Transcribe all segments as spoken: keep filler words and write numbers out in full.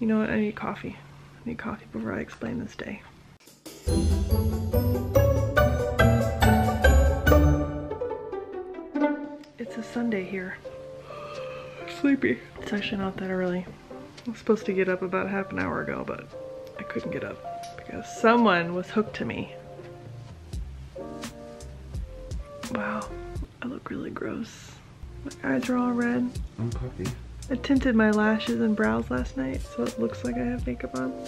You know what? I need coffee. I need coffee before I explain this day. It's a Sunday here. Sleepy. It's actually not that early. I was supposed to get up about half an hour ago, but I couldn't get up because someone was hooked to me. Wow, I look really gross. My eyes are all red. I'm puffy. I tinted my lashes and brows last night, so it looks like I have makeup on,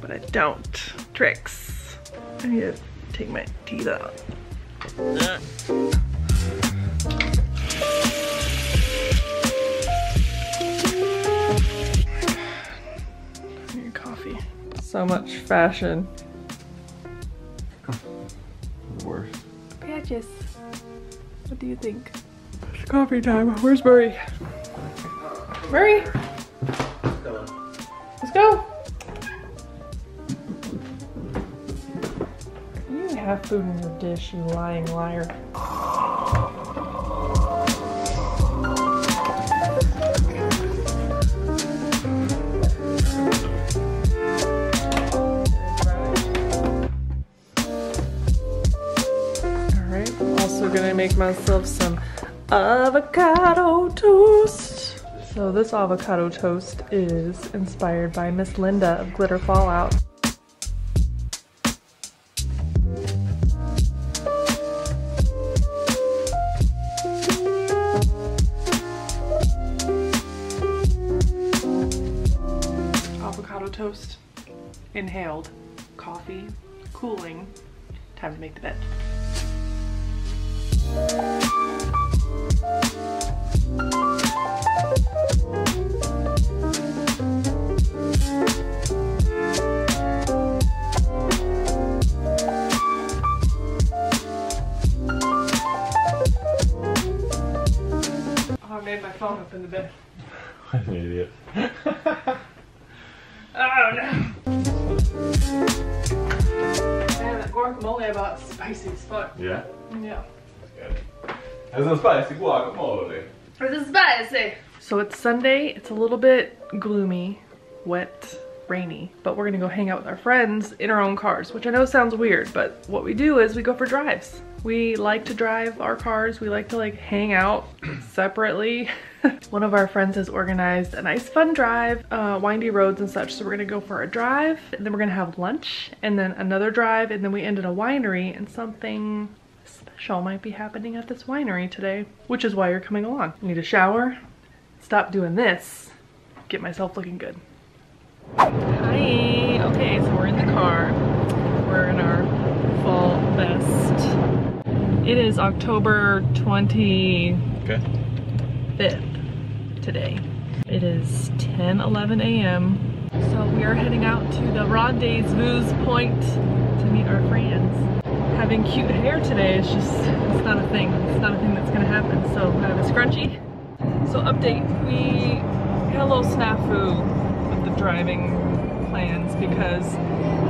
but I don't. Tricks. I need to take my teeth out. Ugh. I need coffee. So much fashion. Oh, worse. Patches. What do you think? It's coffee time. Where's Murray? Murray! Let's go. Let's go! You have food in your dish, you lying liar. Alright, I'm also gonna make myself some avocado toast. So this avocado toast is inspired by Miss Linda of Glitter Fallout. Avocado toast, inhaled, coffee, cooling, time to make the bed. Phone up in the bed. I'm an idiot. Oh no! Man, that guacamole I bought is spicy as fuck. Yeah? Yeah. That's a spicy guacamole. It's spicy! So it's Sunday, it's a little bit gloomy, wet, rainy, but we're gonna go hang out with our friends in our own cars, which I know sounds weird, but what we do is we go for drives. We like to drive our cars. We like to like hang out separately. One of our friends has organized a nice fun drive, uh, windy roads and such. So we're gonna go for a drive and then we're gonna have lunch and then another drive and then we end at a winery and something special might be happening at this winery today, which is why you're coming along. I need a shower, stop doing this, get myself looking good. Hi, okay, so we're in the car. We're in our full vest. It is October twenty-fifth today. It is ten eleven a m So we are heading out to the Rendezvous Point to meet our friends. Having cute hair today is just, it's not a thing. It's not a thing that's gonna happen. So I have a scrunchie. So update, we had a little snafu. The driving plans because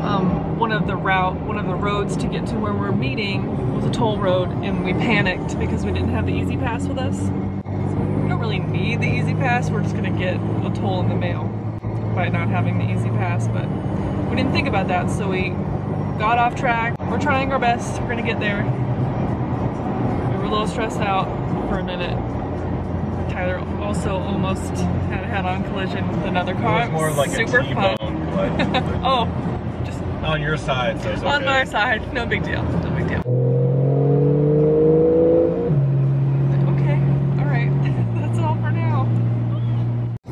um, one of the route, one of the roads to get to where we're meeting was a toll road, and we panicked because we didn't have the Easy Pass with us. So we don't really need the Easy Pass. We're just gonna get a toll in the mail by not having the Easy Pass, but we didn't think about that, so we got off track. We're trying our best. We're gonna get there. We were a little stressed out for a minute. Tyler also almost had a head-on collision with another car. It was more like super a T-bone collision. Oh, just on your side, so it's okay. On my side, no big deal. No big deal. Okay, all right, that's all for now.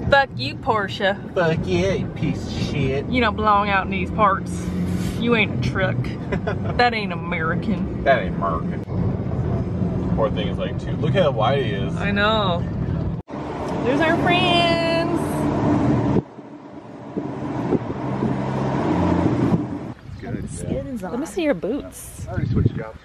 Fuck you, Porsche. Fuck yeah, you piece of shit. You don't belong out in these parts. You ain't a truck. That ain't American. That ain't American. The poor thing is like too. Look how wide he is. I know. There's our friends! Good, yeah. Let me see your boots. I already switched jobs.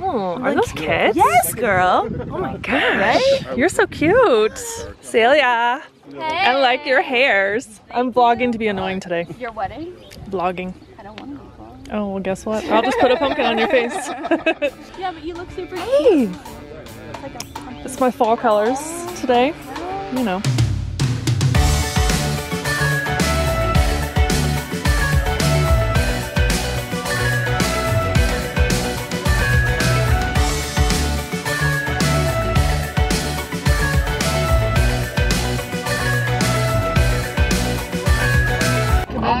Oh, are those kids? Yes, girl! Oh my gosh! You're so cute! Celia! Hey. I like your hairs. I'm vlogging to be annoying today. Your wedding? Vlogging. I don't want to be vlogging. Oh, well guess what? I'll just put a pumpkin on your face. Yeah, but you look super hey. Cute. It's like a pumpkin. It's my fall colors today. You know.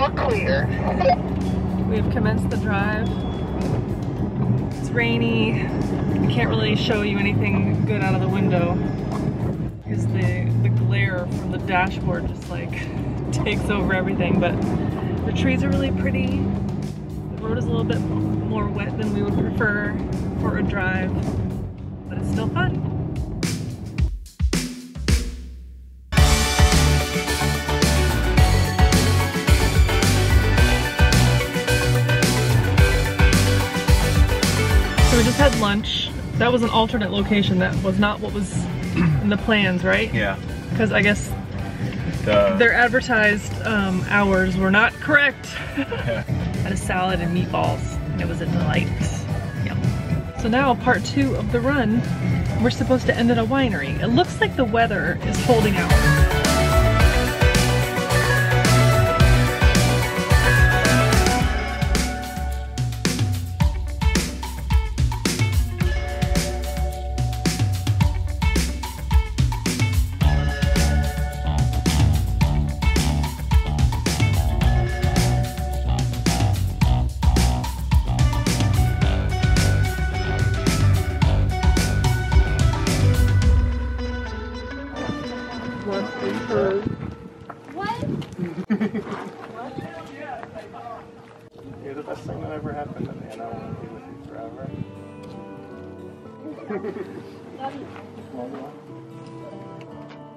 all clear. We have commenced the drive. It's rainy. I can't really show you anything good out of the window because the, the glare from the dashboard just like takes over everything, but the trees are really pretty. The road is a little bit more wet than we would prefer for a drive, but it's still fun. Had lunch. That was an alternate location. That was not what was in the plans, right? Yeah. Because I guess Duh. their advertised um, hours were not correct. Yeah. Had a salad and meatballs. It was a delight. Yep. So now part two of the run. We're supposed to end at a winery. It looks like the weather is holding out.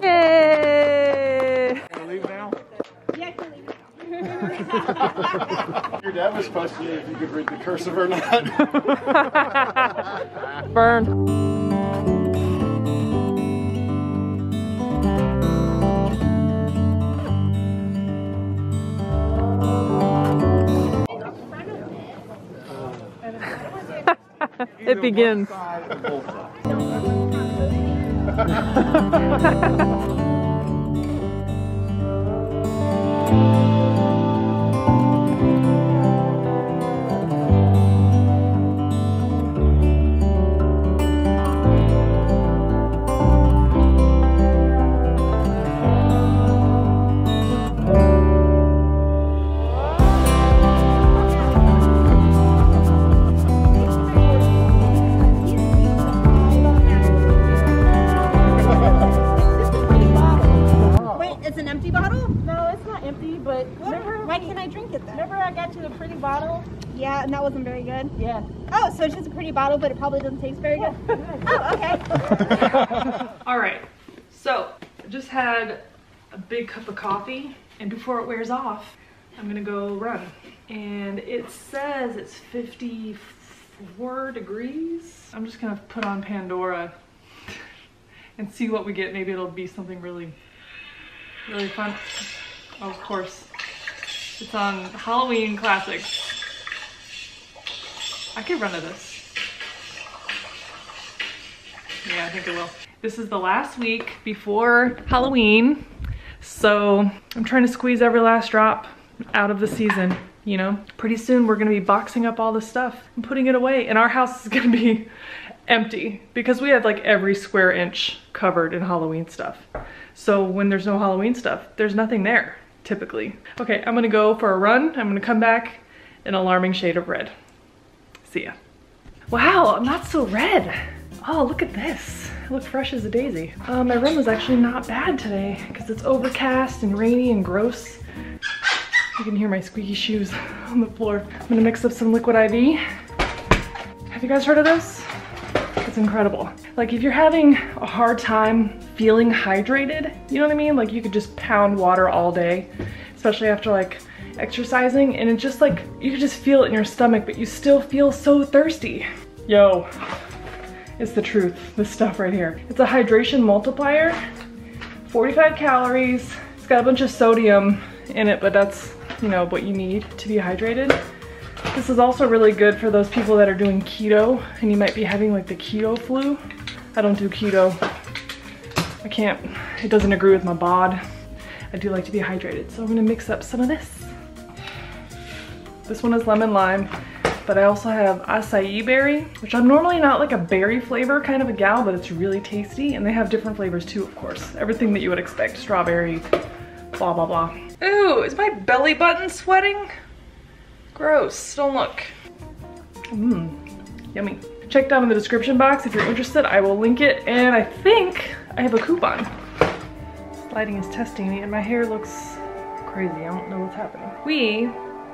Yay! Can we leave now? Yeah, I can leave now. Your dad was supposed to know if you could read the cursive or not. Burn. It begins. Yeah. Oh, so it's just a pretty bottle, but it probably doesn't taste very good. Oh, okay. All right. So, just had a big cup of coffee, and before it wears off, I'm gonna go run. And it says it's fifty-four degrees. I'm just gonna put on Pandora and see what we get. Maybe it'll be something really, really fun. Oh, of course, it's on Halloween classics. I could run to this. Yeah, I think it will. This is the last week before Halloween, so I'm trying to squeeze every last drop out of the season, you know? Pretty soon we're gonna be boxing up all this stuff and putting it away, and our house is gonna be empty because we have like every square inch covered in Halloween stuff. So when there's no Halloween stuff, there's nothing there, typically. Okay, I'm gonna go for a run. I'm gonna come back an alarming shade of red. See ya. Wow, I'm not so red. Oh, look at this. I look fresh as a daisy. Uh, my run was actually not bad today because it's overcast and rainy and gross. You can hear my squeaky shoes on the floor. I'm gonna mix up some Liquid I V. Have you guys heard of this? It's incredible. Like, if you're having a hard time feeling hydrated, you know what I mean? Like, you could just pound water all day, especially after like exercising, and it just like, you can just feel it in your stomach, but you still feel so thirsty. Yo, it's the truth, this stuff right here. It's a hydration multiplier, forty-five calories. It's got a bunch of sodium in it, but that's, you know, what you need to be hydrated. This is also really good for those people that are doing keto, and you might be having like the keto flu. I don't do keto. I can't, it doesn't agree with my bod. I do like to be hydrated, so I'm gonna mix up some of this. This one is lemon lime, but I also have acai berry, which I'm normally not like a berry flavor kind of a gal, but it's really tasty, and they have different flavors too, of course. Everything that you would expect, strawberry, blah, blah, blah. Ooh, is my belly button sweating? Gross, don't look. Mmm, yummy. Check down in the description box if you're interested. I will link it, and I think I have a coupon. This lighting is testing me and my hair looks crazy. I don't know what's happening. We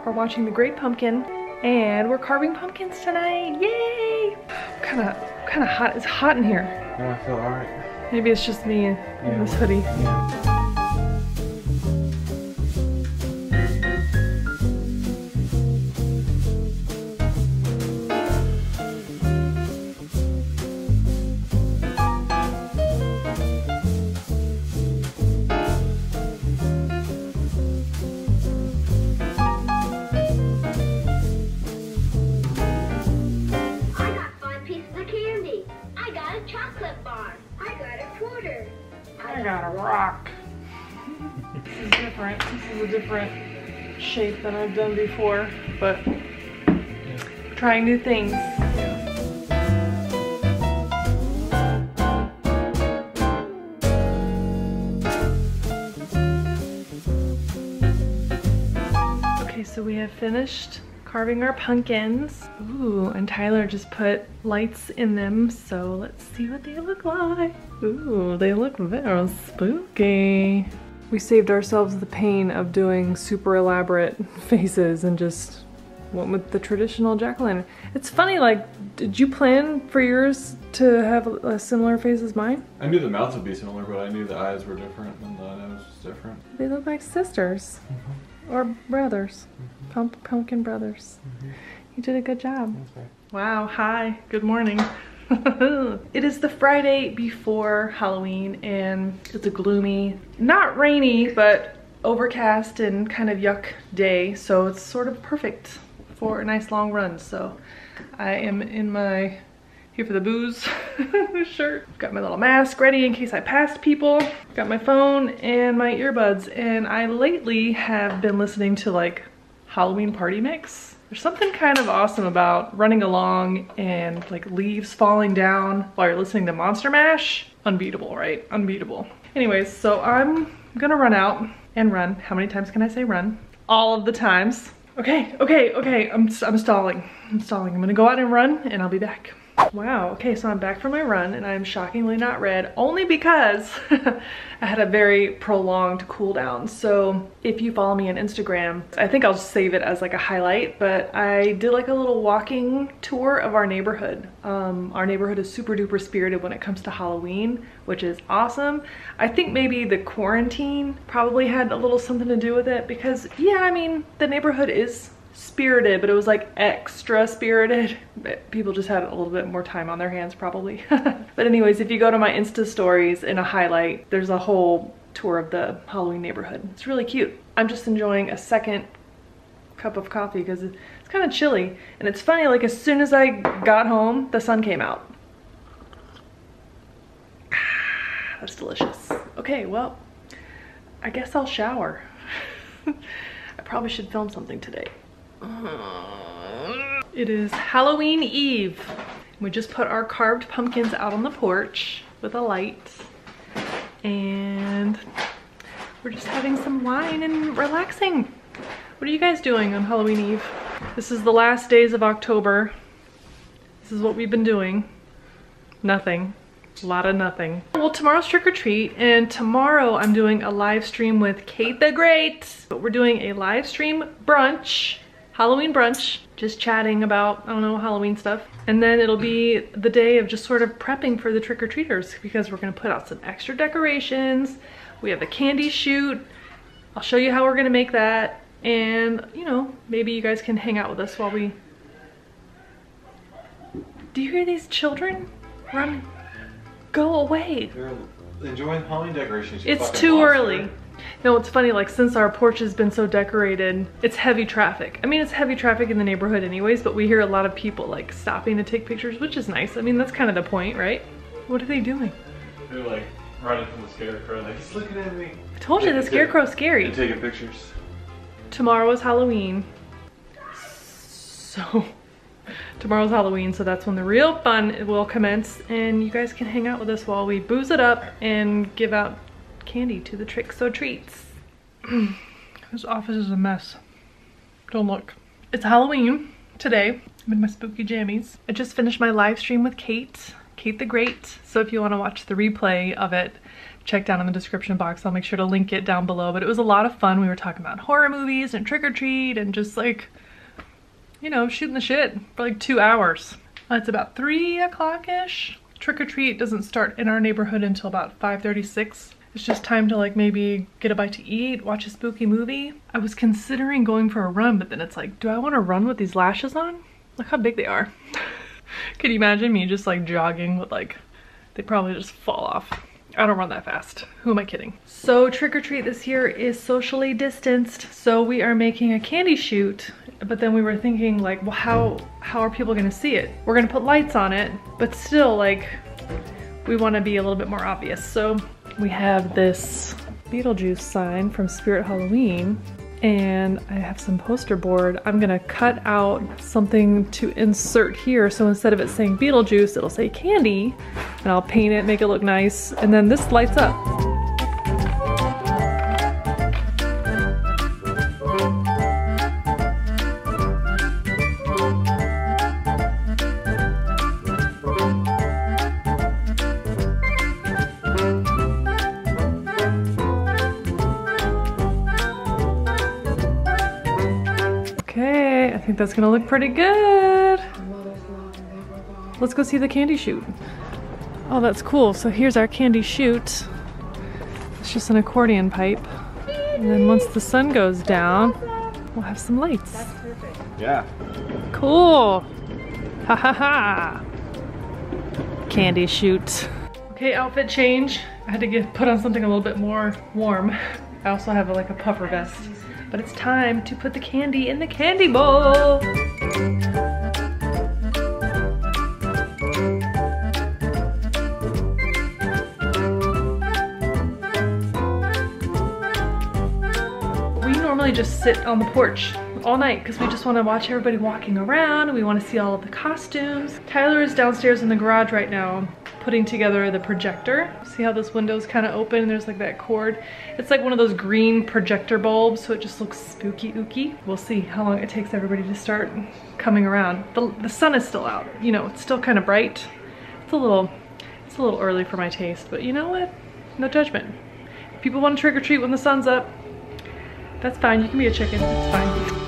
are watching The Great Pumpkin and we're carving pumpkins tonight. Yay! Kinda, kinda hot. It's hot in here. Yeah, I feel alright. Maybe it's just me in yeah. this hoodie. Yeah. Shape than I've done before, but trying new things. Okay, so we have finished carving our pumpkins. Ooh, and Tyler just put lights in them, so let's see what they look like. Ooh, they look very spooky. We saved ourselves the pain of doing super elaborate faces and just went with the traditional jack-o'-lantern. It's funny, like, did you plan for yours to have a similar face as mine? I knew the mouths would be similar, but I knew the eyes were different and the nose was different. They look like sisters. Mm-hmm. Or brothers. Mm-hmm. Pump pumpkin brothers. Mm-hmm. You did a good job. Okay. Wow, hi, good morning. It is the Friday before Halloween and it's a gloomy, not rainy, but overcast and kind of yuck day. So it's sort of perfect for a nice long run. So I am in my here for the booze shirt. Got my little mask ready in case I passed people. Got my phone and my earbuds. And I lately have been listening to like Halloween party mix. There's something kind of awesome about running along and like leaves falling down while you're listening to Monster Mash. Unbeatable, right? Unbeatable. Anyways, so I'm gonna run out and run. How many times can I say run? All of the times. Okay, okay, okay, I'm, I'm stalling. I'm stalling. I'm gonna go out and run and I'll be back. Wow, okay, so I'm back from my run and I'm shockingly not red only because I had a very prolonged cool down. So if you follow me on Instagram, I think I'll save it as like a highlight, but I did like a little walking tour of our neighborhood. Um, our neighborhood is super duper spirited when it comes to Halloween, which is awesome. I think maybe the quarantine probably had a little something to do with it because yeah, I mean, the neighborhood is spirited, but it was like extra spirited. People just had a little bit more time on their hands probably. But anyways, if you go to my Insta stories in a highlight, there's a whole tour of the Halloween neighborhood. It's really cute. I'm just enjoying a second cup of coffee because it's kind of chilly. And it's funny, like as soon as I got home, the sun came out. Ah, that's delicious. Okay, well, I guess I'll shower. I probably should film something today. It is Halloween Eve. We just put our carved pumpkins out on the porch with a light and we're just having some wine and relaxing. What are you guys doing on Halloween Eve? This is the last days of October. This is what we've been doing. Nothing. A lot of nothing. Well, tomorrow's trick or treat, and tomorrow I'm doing a live stream with Cate the Great. But we're doing a live stream brunch. Halloween brunch, just chatting about, I don't know, Halloween stuff. And then it'll be the day of just sort of prepping for the trick-or-treaters because we're gonna put out some extra decorations. We have a candy shoot. I'll show you how we're gonna make that. And, you know, maybe you guys can hang out with us while we... Do you hear these children? Run. Go away. They're enjoying Halloween decorations. It's too early. No, it's funny, like since our porch has been so decorated, it's heavy traffic. I mean, it's heavy traffic in the neighborhood anyways, but we hear a lot of people like stopping to take pictures, which is nice. I mean, that's kind of the point, right? What are they doing? They're like running from the scarecrow, like, he's looking at me. I told you, the scarecrow's scary. They're taking pictures. Tomorrow is Halloween. So, tomorrow's Halloween, so that's when the real fun will commence, and you guys can hang out with us while we booze it up and give out candy to the tricks or treats. This office is a mess. Don't look. It's Halloween today. I'm in my spooky jammies. I just finished my live stream with Cate, Cate the Great. So if you want to watch the replay of it, check down in the description box. I'll make sure to link it down below. But it was a lot of fun. We were talking about horror movies and trick-or-treat and just like, you know, shooting the shit for like two hours. It's about three o'clock-ish. Trick-or-treat doesn't start in our neighborhood until about five thirty-six. It's just time to like maybe get a bite to eat, watch a spooky movie. I was considering going for a run, but then it's like, do I want to run with these lashes on? Look how big they are. Could you imagine me just like jogging with like, they probably just fall off. I don't run that fast. Who am I kidding? So trick-or-treat this year is socially distanced. So we are making a candy shoot, but then we were thinking like, well, how, how are people gonna see it? We're gonna put lights on it, but still like, we wanna be a little bit more obvious. So we have this Beetlejuice sign from Spirit Halloween, and I have some poster board. I'm gonna cut out something to insert here. So instead of it saying Beetlejuice, it'll say candy, and I'll paint it, make it look nice. And then this lights up. I think that's gonna look pretty good. Let's go see the candy shoot. Oh, that's cool. So here's our candy shoot. It's just an accordion pipe. And then once the sun goes down, we'll have some lights. That's perfect. Yeah. Cool. Ha ha ha. Candy shoot. Okay, outfit change. I had to get put on something a little bit more warm. I also have like a puffer vest. But it's time to put the candy in the candy bowl. We normally just sit on the porch all night because we just want to watch everybody walking around and we want to see all of the costumes. Tyler is downstairs in the garage right now, putting together the projector. See how this window's kind of open and there's like that cord? It's like one of those green projector bulbs, so it just looks spooky ooky. We'll see how long it takes everybody to start coming around. The, the sun is still out, you know, it's still kind of bright. It's a little, it's a little early for my taste, but you know what? No judgment. If people want to trick-or-treat when the sun's up, that's fine, you can be a chicken, it's fine.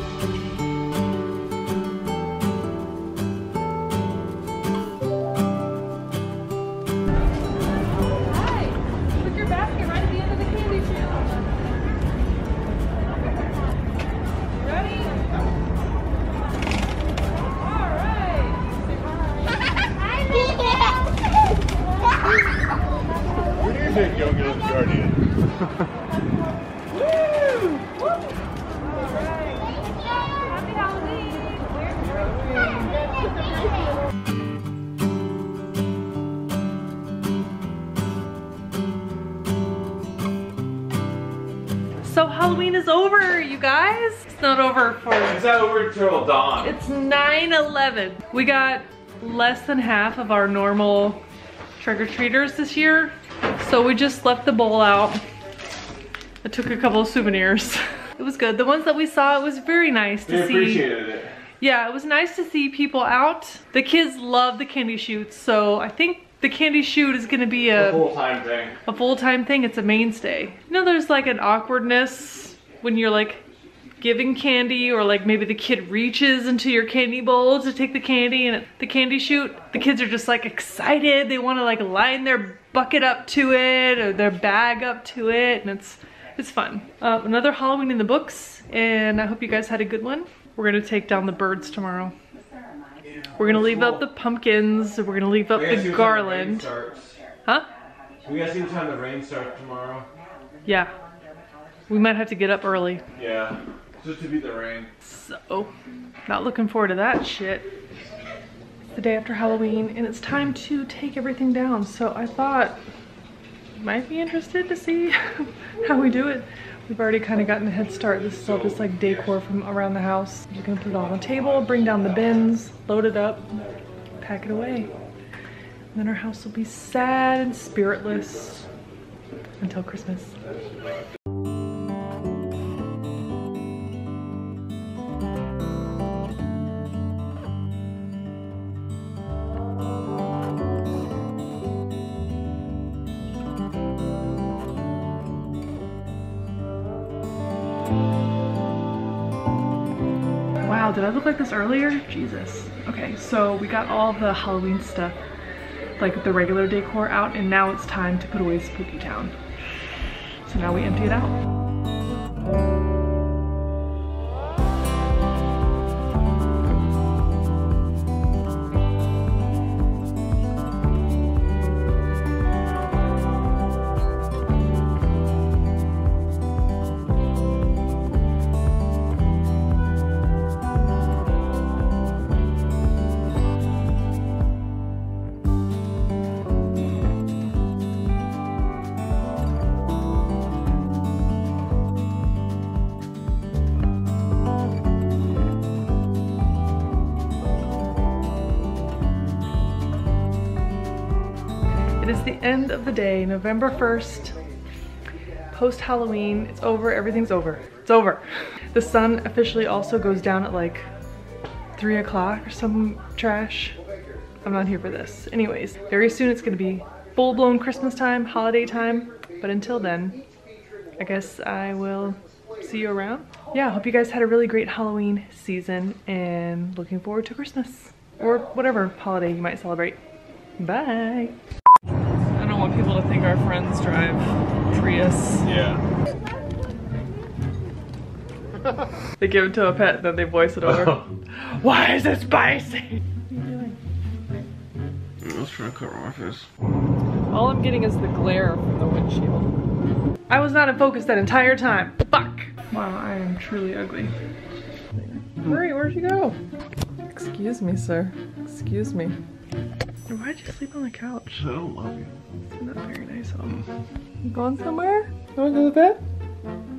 So Halloween is over, you guys. It's not over for- It's not over till dawn. It's nine eleven. We got less than half of our normal trick-or-treaters this year. So we just left the bowl out. I took a couple of souvenirs. It was good. The ones that we saw, it was very nice to see. We appreciated it. Yeah, it was nice to see people out. The kids love the candy shoots, so I think the candy shoot is gonna be a, a full-time thing. A full-time thing, it's a mainstay. You know, there's like an awkwardness when you're like giving candy, or like maybe the kid reaches into your candy bowl to take the candy, and at the candy shoot, the kids are just like excited. They wanna like line their bucket up to it, or their bag up to it, and it's, it's fun. Uh, another Halloween in the books, and I hope you guys had a good one. We're gonna take down the birds tomorrow. We're gonna leave up the pumpkins. We're gonna leave up the garland. Huh? We gotta see what time the rain starts tomorrow. Yeah. We might have to get up early. Yeah, just to beat the rain. So, not looking forward to that shit. It's the day after Halloween, and it's time to take everything down. So I thought you might be interested to see how we do it. We've already kind of gotten a head start. This is all just like decor from around the house. You're gonna put it all on the table, bring down the bins, load it up, pack it away. And then our house will be sad and spiritless until Christmas. Wow, did I look like this earlier? Jesus. Okay, so we got all the Halloween stuff, like the regular decor out, and now it's time to put away Spooky Town. So now we empty it out. It is the end of the day, November first, post-Halloween. It's over, everything's over, it's over. The sun officially also goes down at like three o'clock or some trash. I'm not here for this. Anyways, very soon it's gonna be full-blown Christmas time, holiday time, but until then, I guess I will see you around. Yeah, hope you guys had a really great Halloween season and looking forward to Christmas or whatever holiday you might celebrate. Bye. I want people to think our friends drive Prius. Yeah. They give it to a pet, then they voice it over. Why is it spicy? What are you doing? I was trying to cover my face. All I'm getting is the glare from the windshield. I was not in focus that entire time. Fuck. Wow, I am truly ugly. Murray, where'd you go? Excuse me, sir. Excuse me. Why did you sleep on the couch? I don't love you. It's not very nice at all. You going somewhere? You wanna go to bed?